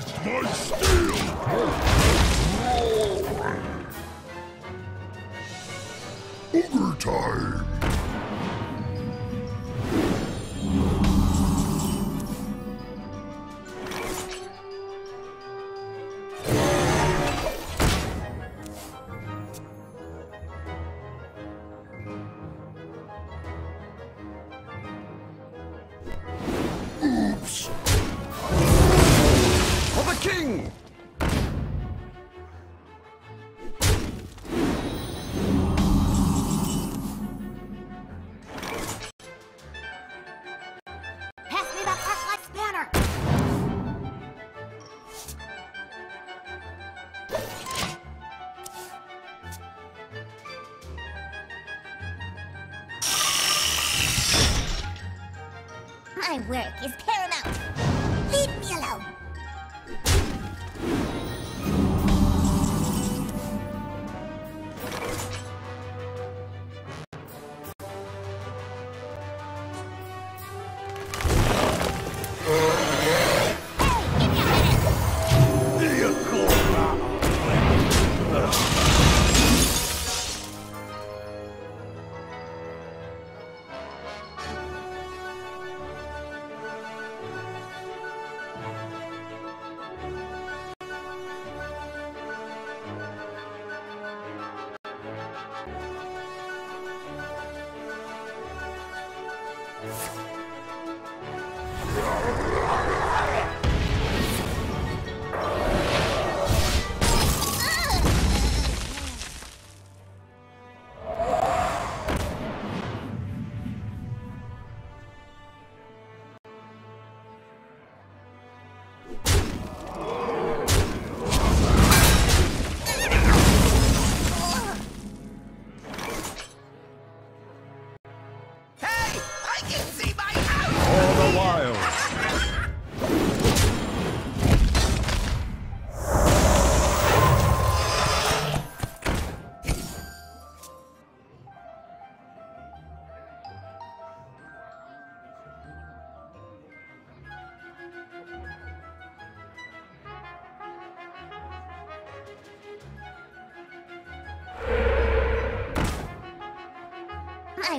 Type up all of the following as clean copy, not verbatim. Taste my steel! Overtime! King! Pass me that flashlight spanner! My work is paramount! Leave me alone! My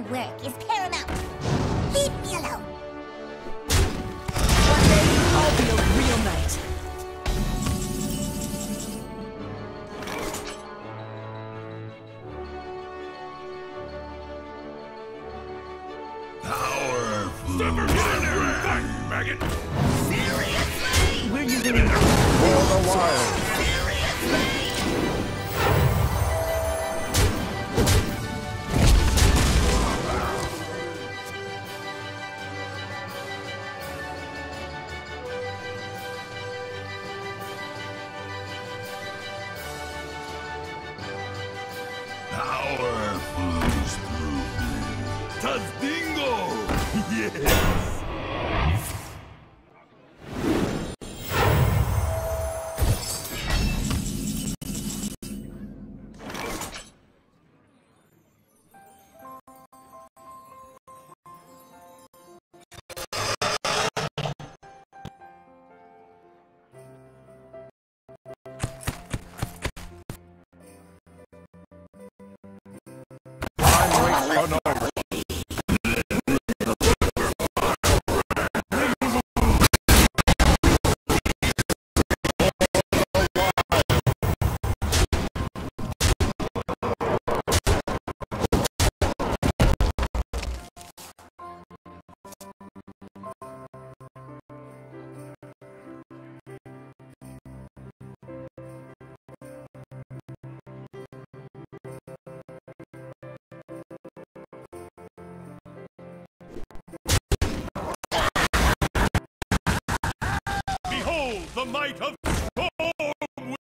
work is paramount. Leave me alone. One day I'll be a real knight. Power never back, maggot. Seriously? We're using it for the wild. Seriously? Power flows through me. Tazdingo! Yes! The might of storm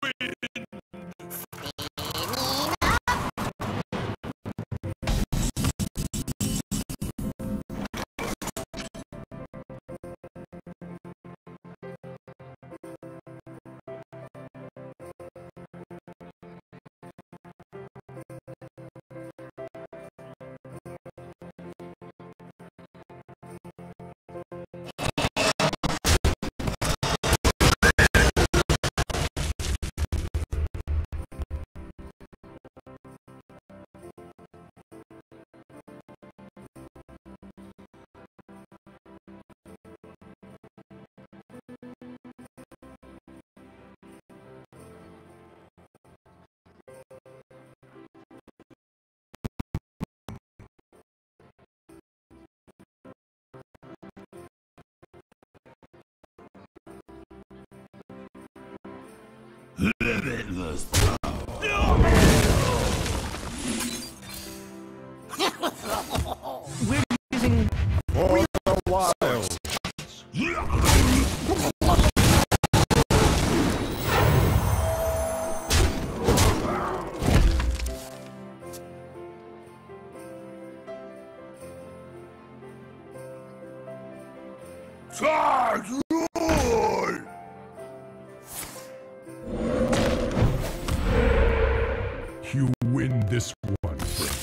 wind! hast thou? We're using for the wild. Charge! You win this one.